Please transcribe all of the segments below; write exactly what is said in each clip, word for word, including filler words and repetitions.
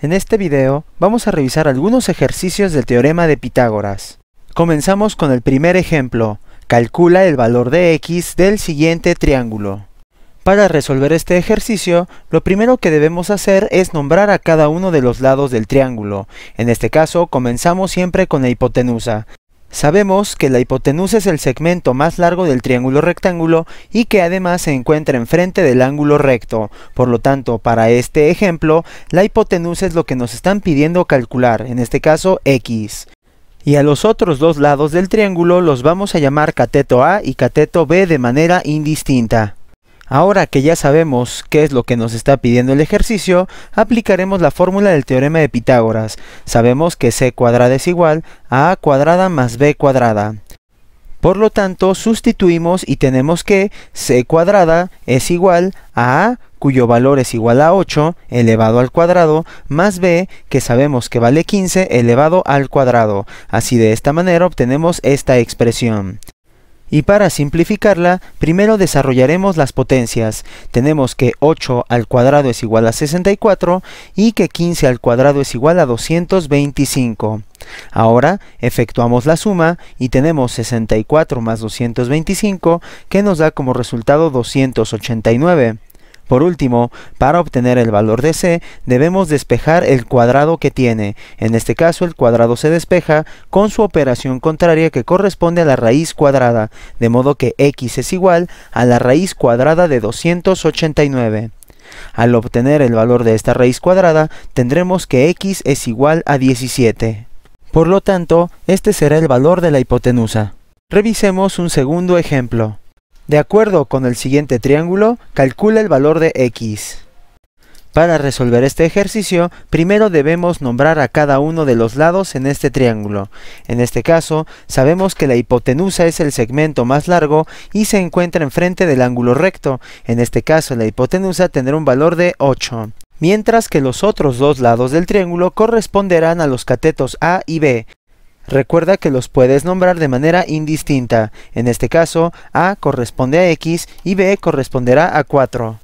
En este video vamos a revisar algunos ejercicios del teorema de Pitágoras. Comenzamos con el primer ejemplo. Calcula el valor de x del siguiente triángulo. Para resolver este ejercicio, lo primero que debemos hacer es nombrar a cada uno de los lados del triángulo. En este caso, comenzamos siempre con la hipotenusa. Sabemos que la hipotenusa es el segmento más largo del triángulo rectángulo y que además se encuentra enfrente del ángulo recto. Por lo tanto, para este ejemplo, la hipotenusa es lo que nos están pidiendo calcular, en este caso x. Y a los otros dos lados del triángulo los vamos a llamar cateto A y cateto B de manera indistinta. Ahora que ya sabemos qué es lo que nos está pidiendo el ejercicio, aplicaremos la fórmula del teorema de Pitágoras. Sabemos que c cuadrada es igual a a cuadrada más b cuadrada. Por lo tanto, sustituimos y tenemos que c cuadrada es igual a a, cuyo valor es igual a ocho elevado al cuadrado, más b, que sabemos que vale quince elevado al cuadrado. Así de esta manera obtenemos esta expresión. Y para simplificarla, primero desarrollaremos las potencias. Tenemos que ocho al cuadrado es igual a sesenta y cuatro y que quince al cuadrado es igual a doscientos veinticinco. Ahora efectuamos la suma y tenemos sesenta y cuatro más doscientos veinticinco que nos da como resultado doscientos ochenta y nueve. Por último, para obtener el valor de c, debemos despejar el cuadrado que tiene. En este caso, el cuadrado se despeja con su operación contraria que corresponde a la raíz cuadrada, de modo que x es igual a la raíz cuadrada de doscientos ochenta y nueve. Al obtener el valor de esta raíz cuadrada, tendremos que x es igual a diecisiete. Por lo tanto, este será el valor de la hipotenusa. Revisemos un segundo ejemplo. De acuerdo con el siguiente triángulo, calcula el valor de x. Para resolver este ejercicio, primero debemos nombrar a cada uno de los lados en este triángulo. En este caso, sabemos que la hipotenusa es el segmento más largo y se encuentra enfrente del ángulo recto. En este caso, la hipotenusa tendrá un valor de ocho. Mientras que los otros dos lados del triángulo corresponderán a los catetos A y B. Recuerda que los puedes nombrar de manera indistinta. En este caso, A corresponde a X y B corresponderá a cuatro.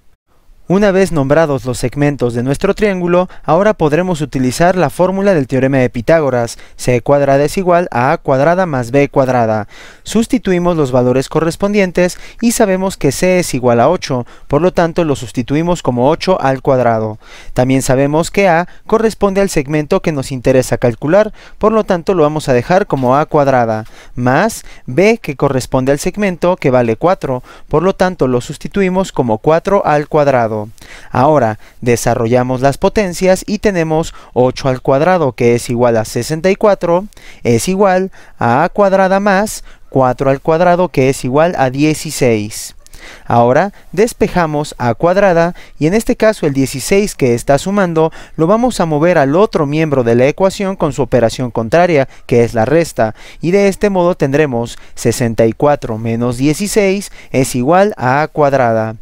Una vez nombrados los segmentos de nuestro triángulo, ahora podremos utilizar la fórmula del teorema de Pitágoras. C cuadrada es igual a A cuadrada más B cuadrada. Sustituimos los valores correspondientes y sabemos que C es igual a ocho, por lo tanto lo sustituimos como ocho al cuadrado. También sabemos que A corresponde al segmento que nos interesa calcular, por lo tanto lo vamos a dejar como A cuadrada, más B, que corresponde al segmento que vale cuatro, por lo tanto lo sustituimos como cuatro al cuadrado. Ahora desarrollamos las potencias y tenemos ocho al cuadrado, que es igual a sesenta y cuatro, es igual a a cuadrada más cuatro al cuadrado, que es igual a dieciséis. Ahora despejamos a cuadrada y en este caso el dieciséis que está sumando lo vamos a mover al otro miembro de la ecuación con su operación contraria, que es la resta, y de este modo tendremos sesenta y cuatro menos dieciséis es igual a a cuadrada.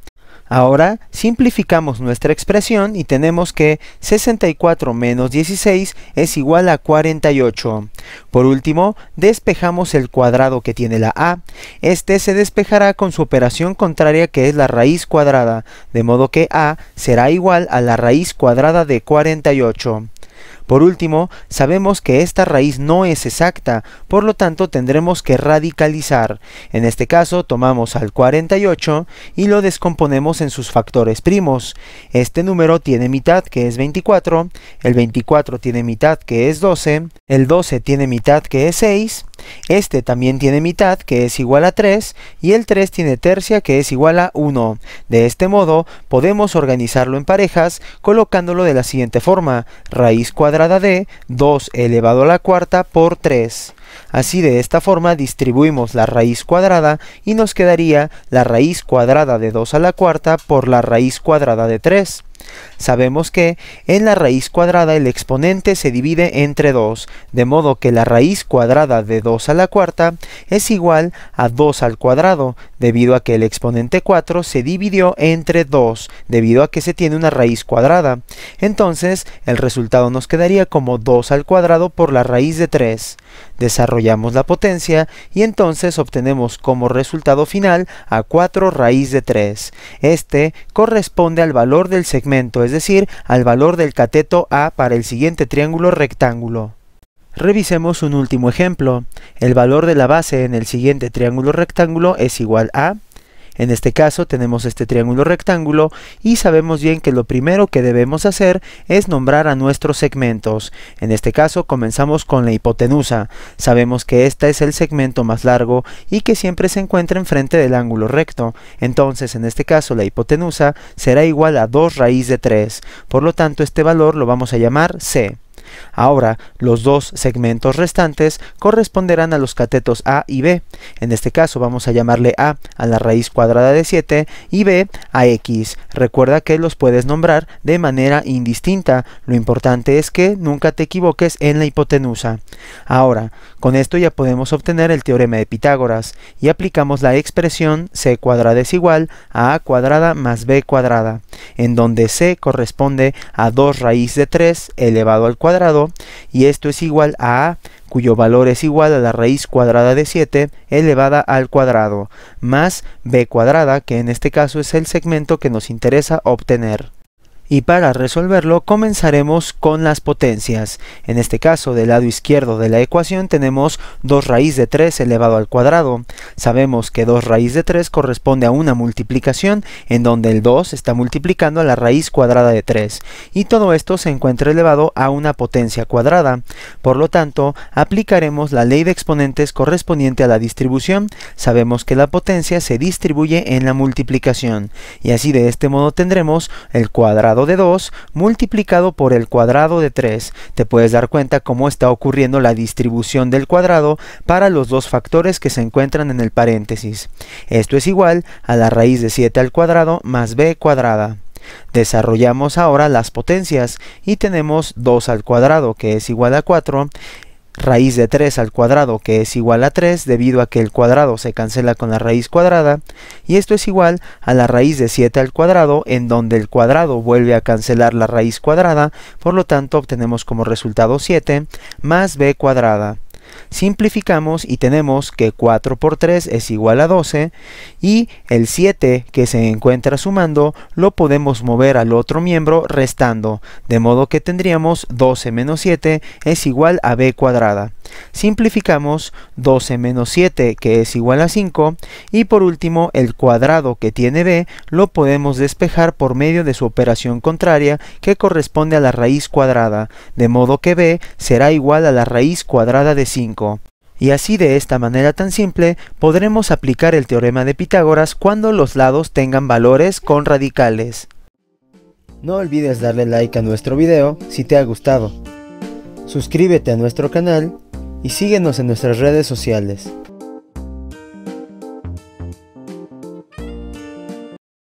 Ahora simplificamos nuestra expresión y tenemos que sesenta y cuatro menos dieciséis es igual a cuarenta y ocho. Por último, despejamos el cuadrado que tiene la a. Este se despejará con su operación contraria, que es la raíz cuadrada, de modo que a será igual a la raíz cuadrada de cuarenta y ocho. Por último, sabemos que esta raíz no es exacta, por lo tanto tendremos que radicalizar. En este caso tomamos al cuarenta y ocho y lo descomponemos en sus factores primos. Este número tiene mitad, que es veinticuatro, el veinticuatro tiene mitad, que es doce, el doce tiene mitad, que es seis, este también tiene mitad, que es igual a tres, y el tres tiene tercia, que es igual a uno. De este modo podemos organizarlo en parejas colocándolo de la siguiente forma: raíz cuadrada de dos elevado a la cuarta por tres. Así de esta forma distribuimos la raíz cuadrada y nos quedaría la raíz cuadrada de dos a la cuarta por la raíz cuadrada de tres. Sabemos que en la raíz cuadrada el exponente se divide entre dos, de modo que la raíz cuadrada de dos a la cuarta es igual a dos al cuadrado, debido a que el exponente cuatro se dividió entre dos, debido a que se tiene una raíz cuadrada. Entonces, el resultado nos quedaría como dos al cuadrado por la raíz de tres. Desarrollamos la potencia y entonces obtenemos como resultado final a cuatro raíz de tres. Este corresponde al valor del segmento segmento, es decir, al valor del cateto A para el siguiente triángulo rectángulo. Revisemos un último ejemplo. El valor de la base en el siguiente triángulo rectángulo es igual a... En este caso tenemos este triángulo rectángulo y sabemos bien que lo primero que debemos hacer es nombrar a nuestros segmentos. En este caso comenzamos con la hipotenusa. Sabemos que este es el segmento más largo y que siempre se encuentra enfrente del ángulo recto. Entonces en este caso la hipotenusa será igual a dos raíz de tres. Por lo tanto este valor lo vamos a llamar C. Ahora, los dos segmentos restantes corresponderán a los catetos A y B. En este caso vamos a llamarle A a la raíz cuadrada de siete y B a X. Recuerda que los puedes nombrar de manera indistinta. Lo importante es que nunca te equivoques en la hipotenusa. Ahora, con esto ya podemos obtener el teorema de Pitágoras y aplicamos la expresión C cuadrada es igual a A cuadrada más B cuadrada, en donde C corresponde a dos raíz de tres elevado al cuadrado, y esto es igual a A, cuyo valor es igual a la raíz cuadrada de siete elevada al cuadrado, más B cuadrada, que en este caso es el segmento que nos interesa obtener. Y para resolverlo comenzaremos con las potencias. En este caso, del lado izquierdo de la ecuación tenemos dos raíz de tres elevado al cuadrado. Sabemos que dos raíz de tres corresponde a una multiplicación en donde el dos está multiplicando a la raíz cuadrada de tres. Y todo esto se encuentra elevado a una potencia cuadrada. Por lo tanto, aplicaremos la ley de exponentes correspondiente a la distribución. Sabemos que la potencia se distribuye en la multiplicación. Y así de este modo tendremos el cuadrado de dos multiplicado por el cuadrado de tres. Te puedes dar cuenta cómo está ocurriendo la distribución del cuadrado para los dos factores que se encuentran en el paréntesis. Esto es igual a la raíz de siete al cuadrado más B cuadrada. Desarrollamos ahora las potencias y tenemos dos al cuadrado, que es igual a cuatro, raíz de tres al cuadrado, que es igual a tres debido a que el cuadrado se cancela con la raíz cuadrada, y esto es igual a la raíz de siete al cuadrado, en donde el cuadrado vuelve a cancelar la raíz cuadrada, por lo tanto obtenemos como resultado siete más B cuadrada. Simplificamos y tenemos que cuatro por tres es igual a doce, y el siete que se encuentra sumando lo podemos mover al otro miembro restando, de modo que tendríamos doce menos siete es igual a B cuadrada. Simplificamos doce menos siete, que es igual a cinco, y por último el cuadrado que tiene B lo podemos despejar por medio de su operación contraria, que corresponde a la raíz cuadrada, de modo que B será igual a la raíz cuadrada de cinco. Y así de esta manera tan simple podremos aplicar el teorema de Pitágoras cuando los lados tengan valores con radicales. No olvides darle like a nuestro video si te ha gustado. Suscríbete a nuestro canal y síguenos en nuestras redes sociales.